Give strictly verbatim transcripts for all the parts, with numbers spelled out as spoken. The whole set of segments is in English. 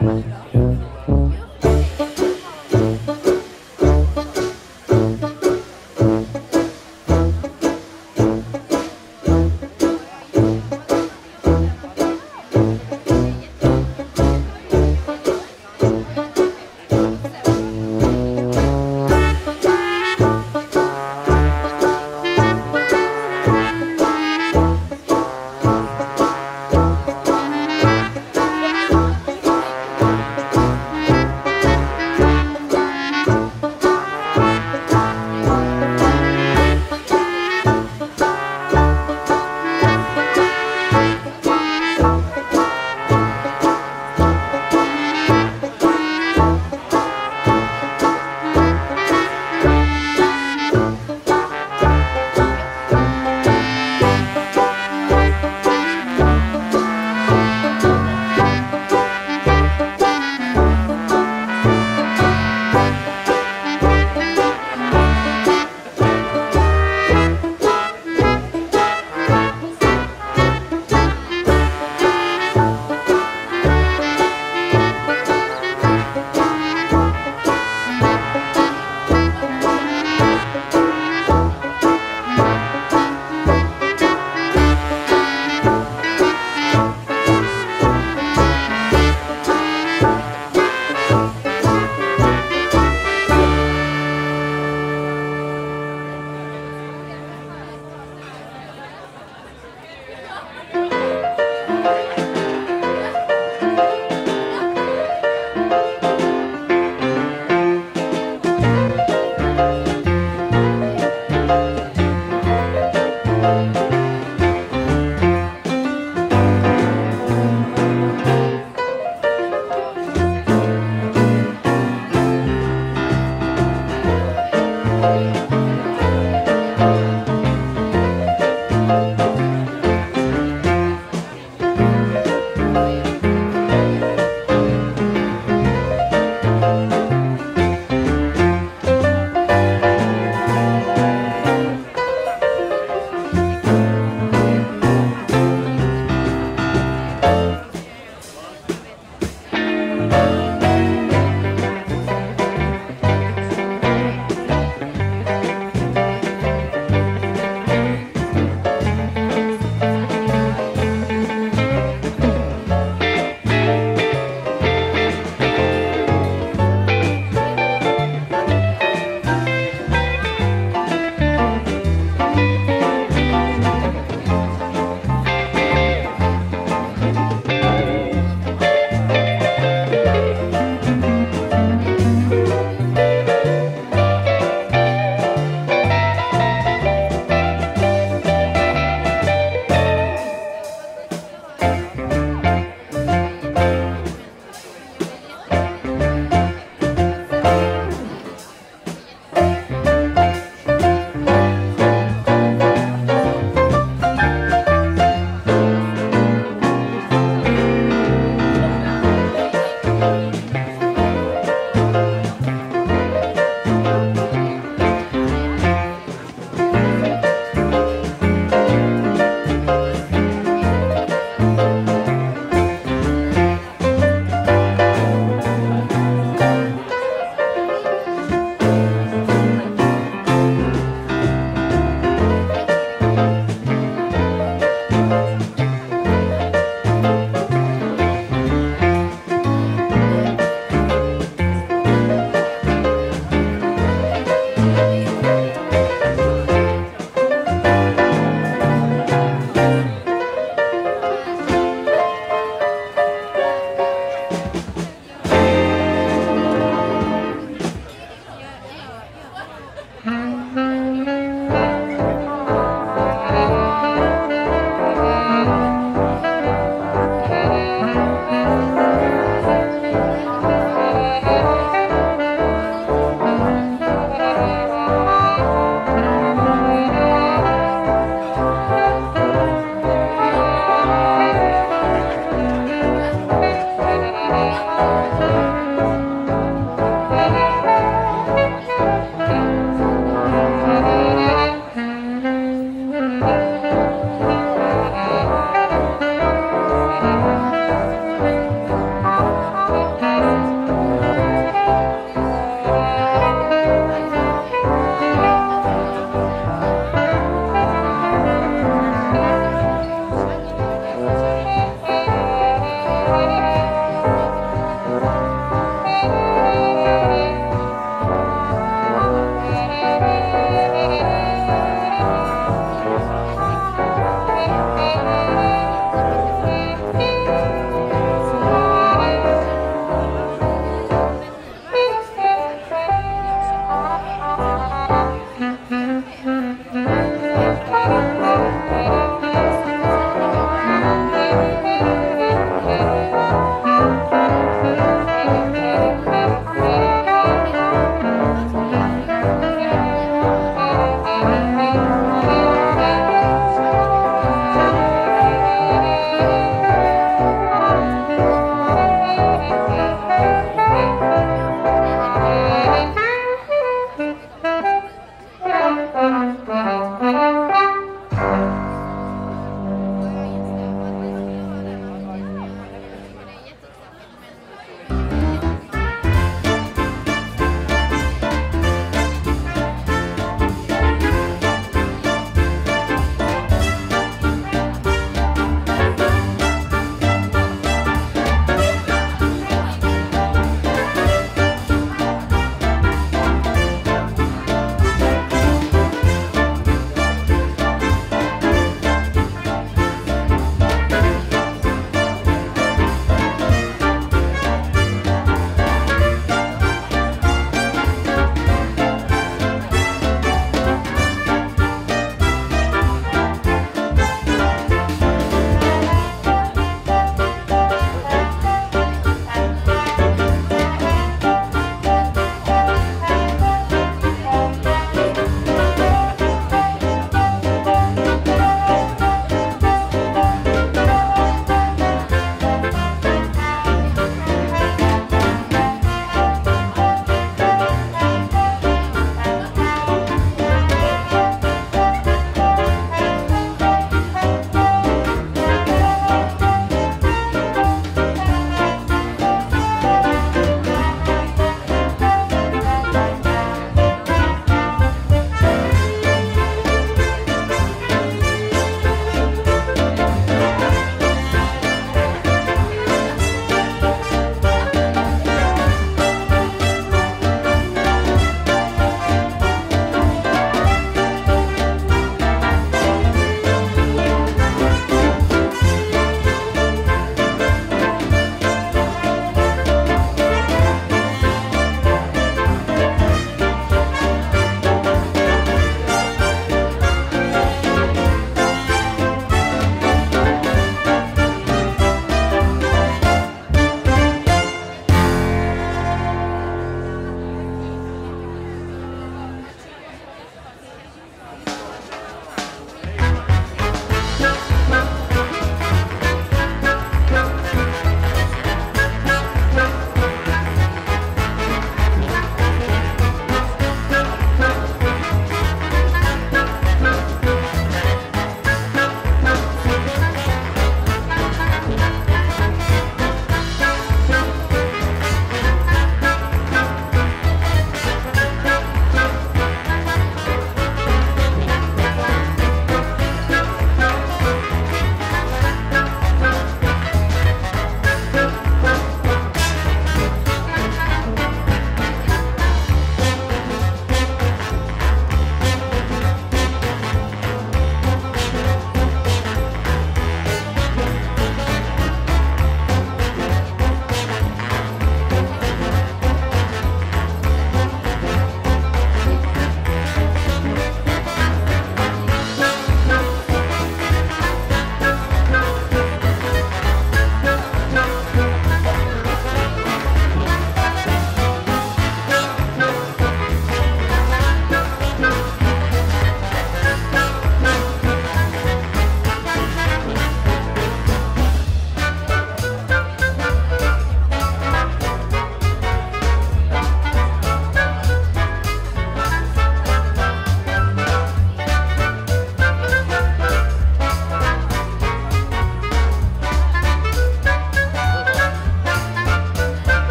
Bye.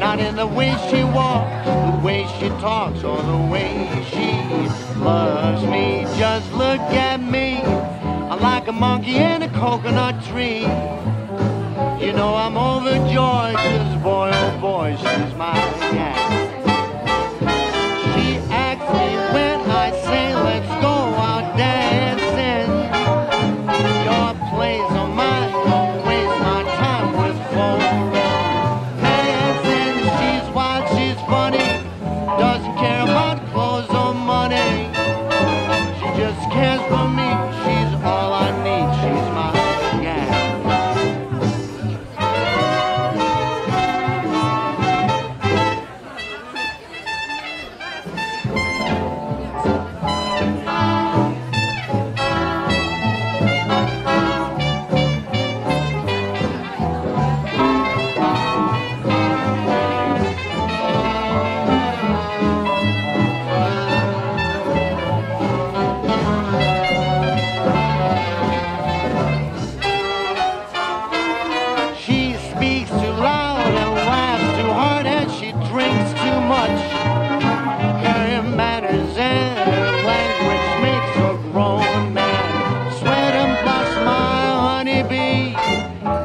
Not in the way she walks, the way she talks, or the way she loves me. Just look at me, I'm like a monkey in a coconut tree. You know I'm overjoyed, 'cause boy, oh boy, she's my cat. She asks me when I say let's go out dancing. Your place on mine, don't waste my time with folks.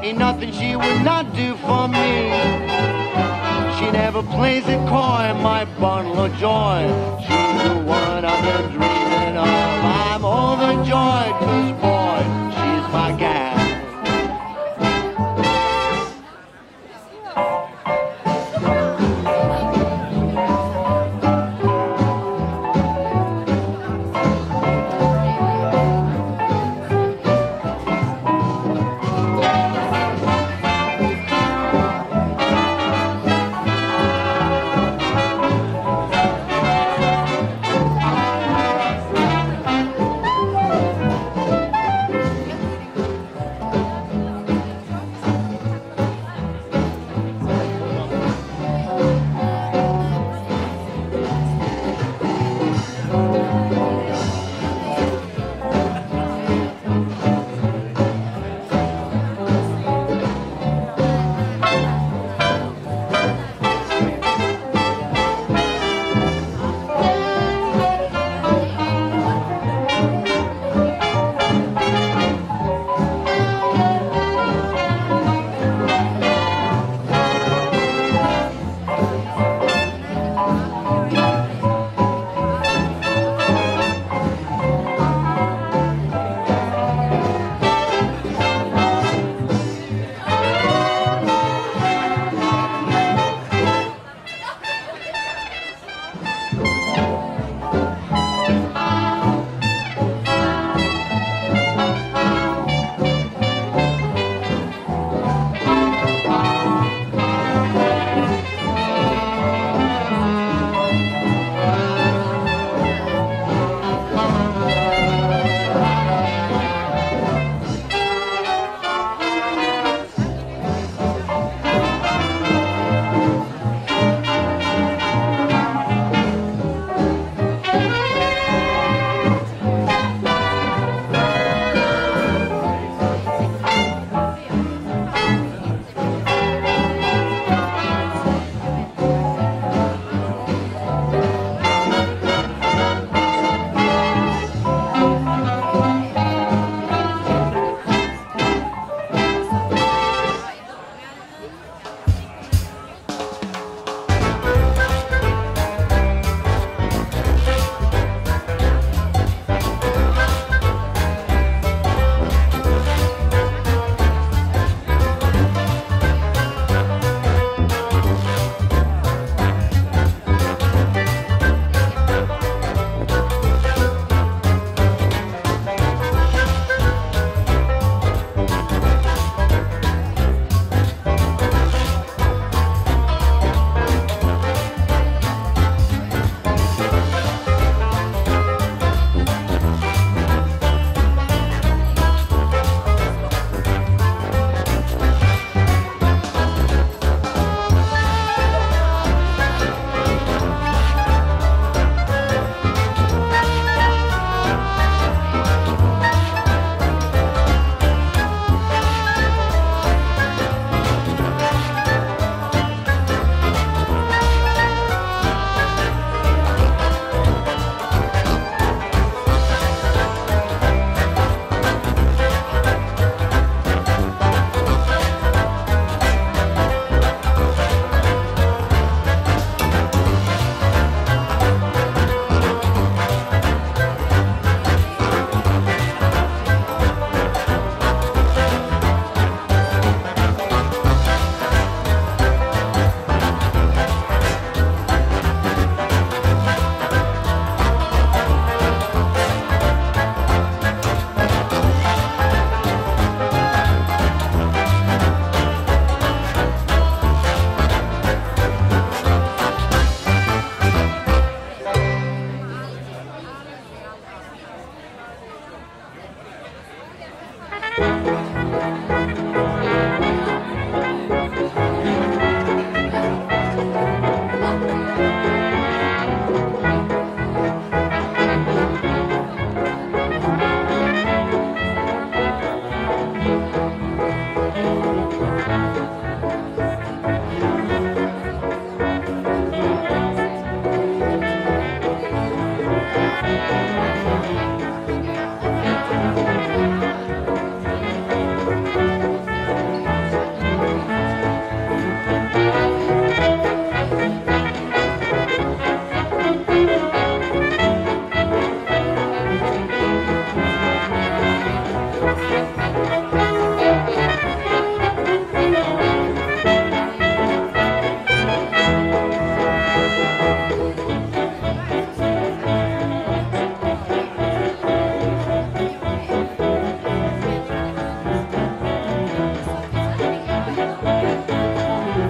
Ain't nothing she would not do for me. She never plays it coy, my bundle of joy. She's the one I've been dreaming of. I'm overjoyed, 'cause boy, she's my gal.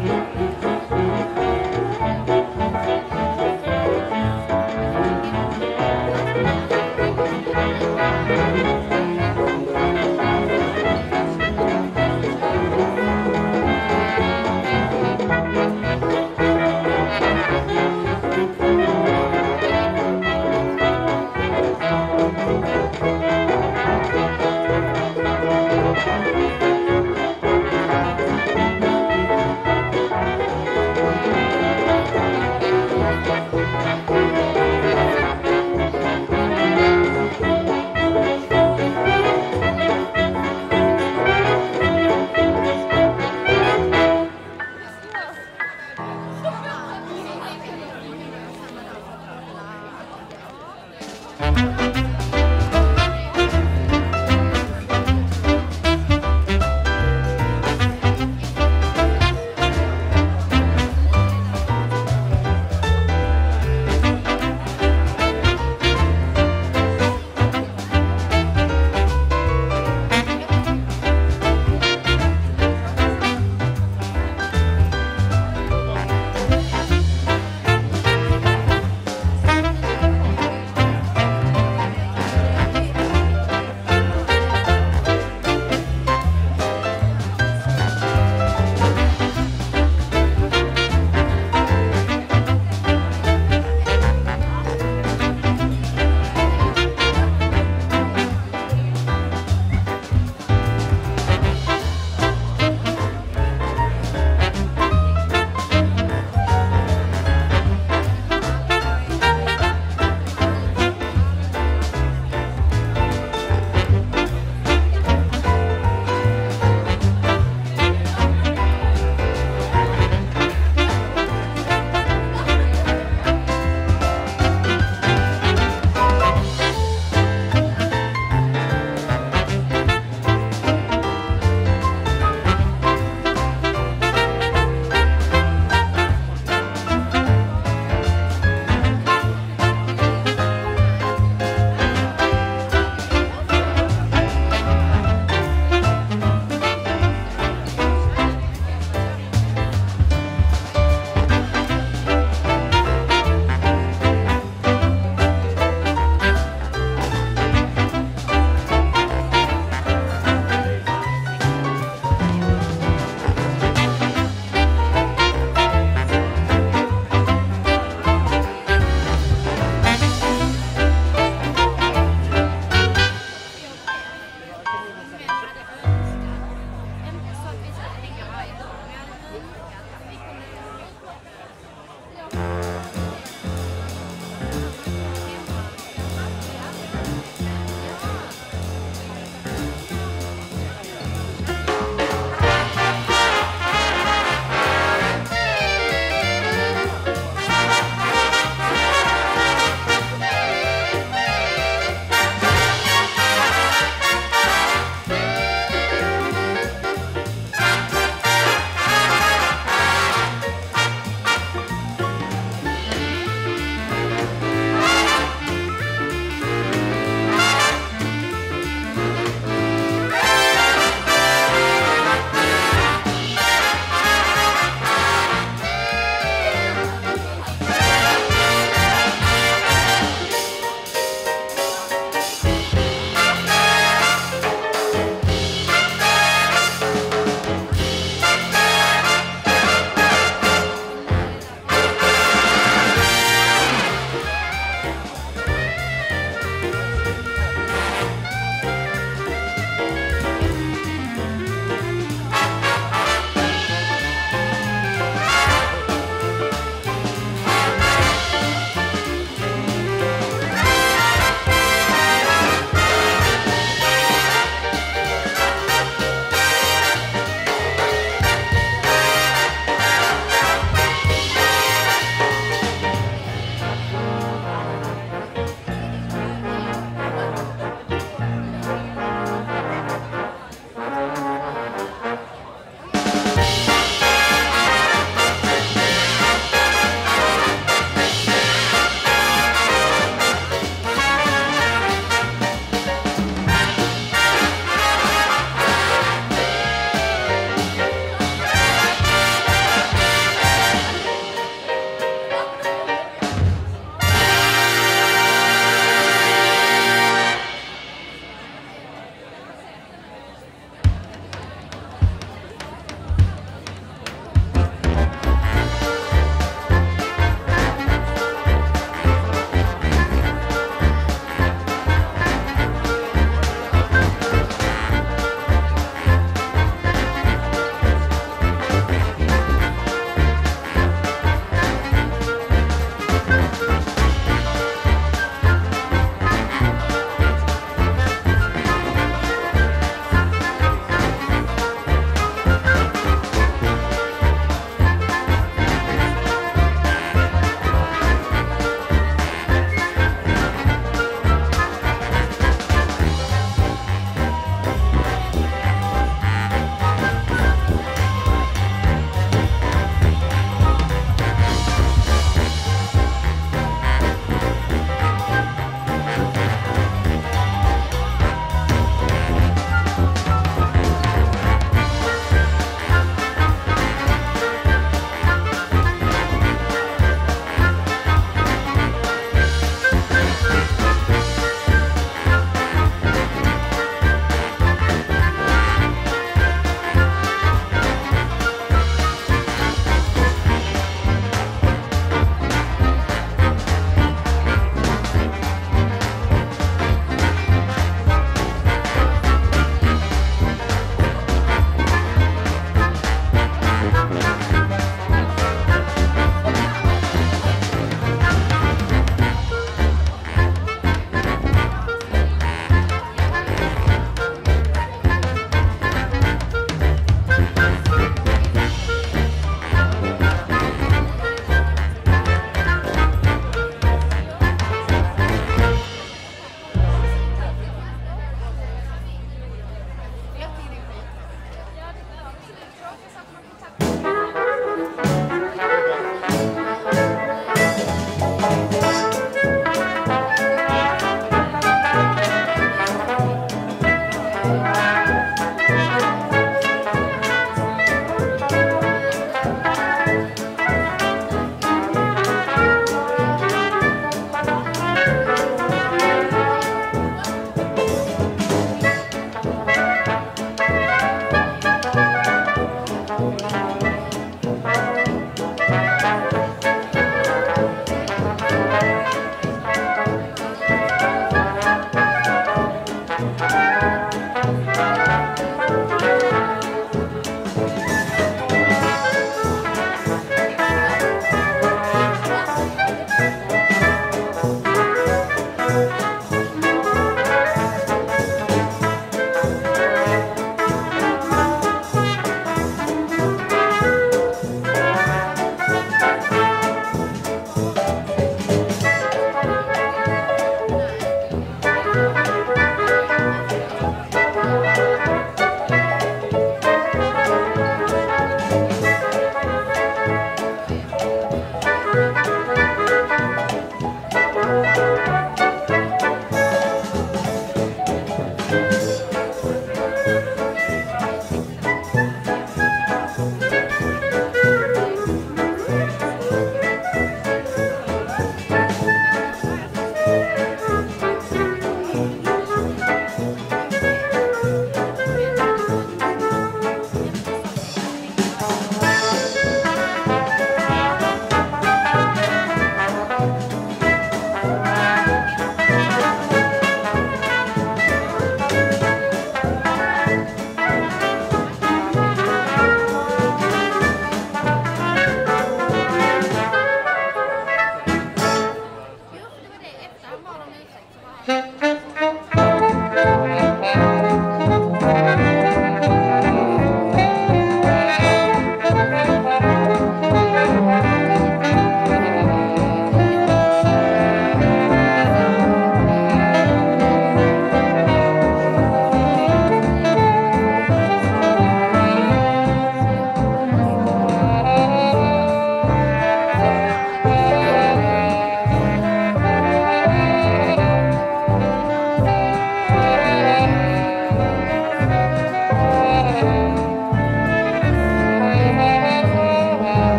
Bye.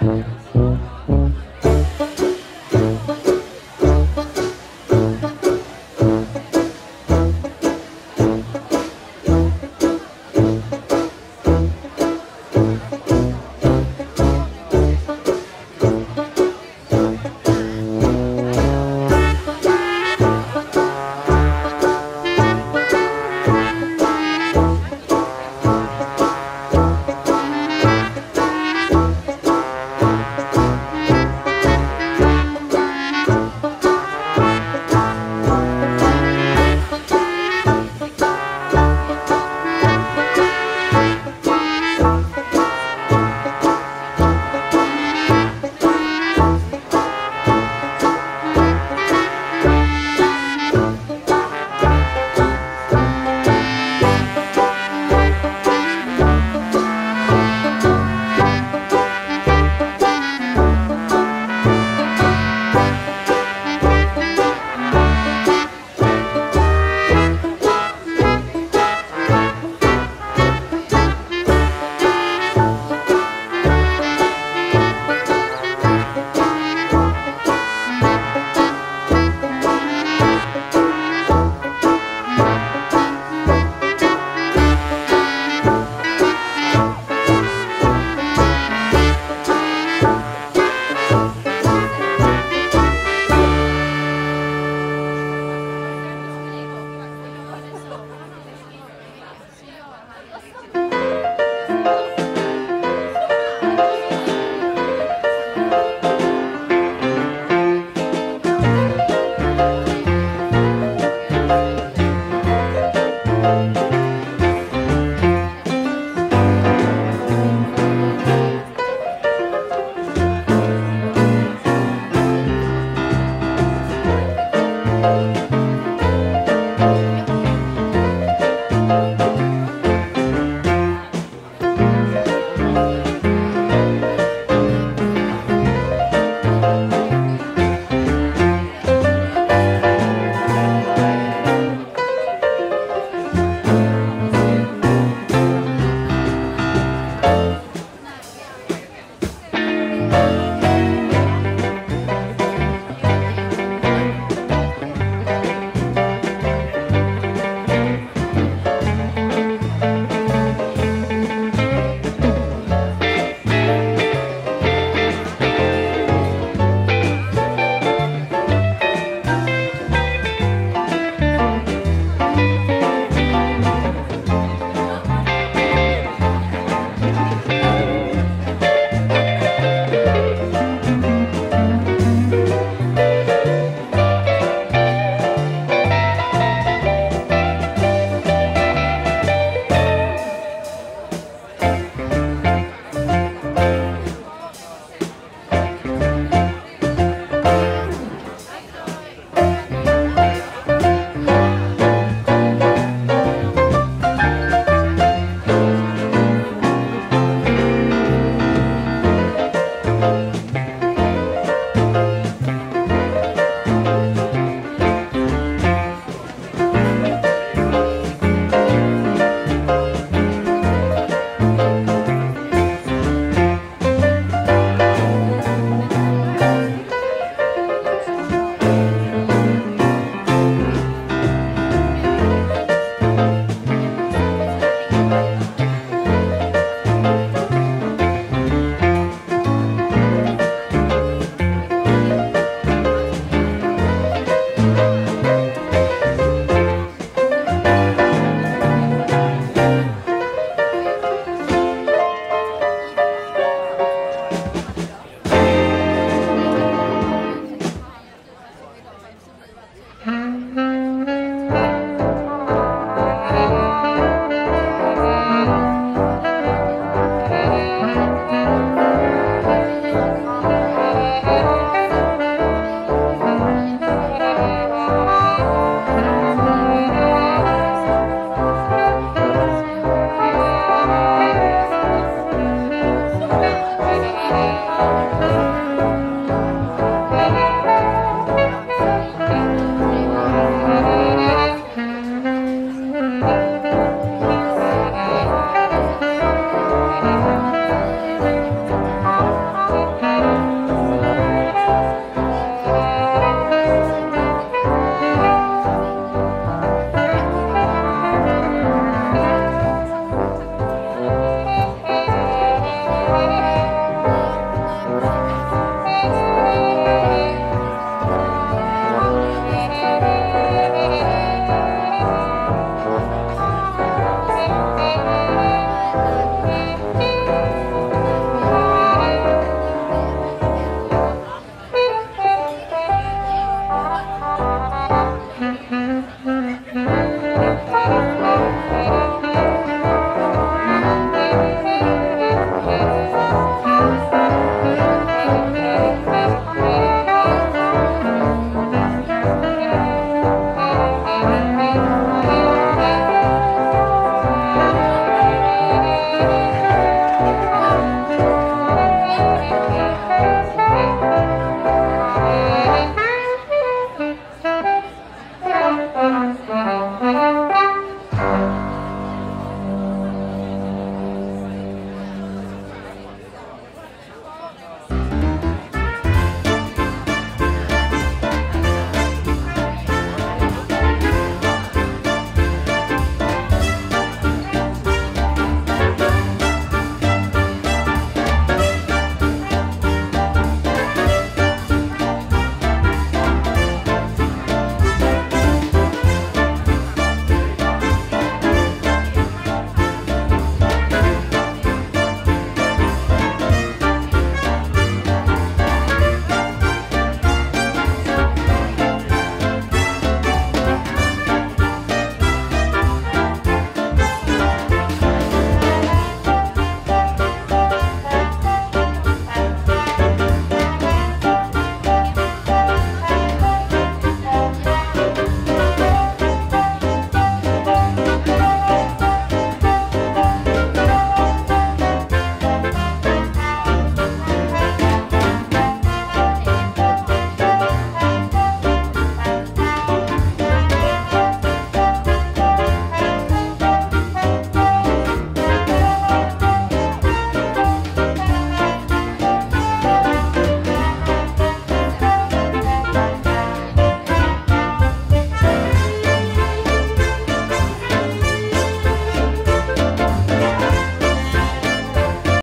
Mm-hmm.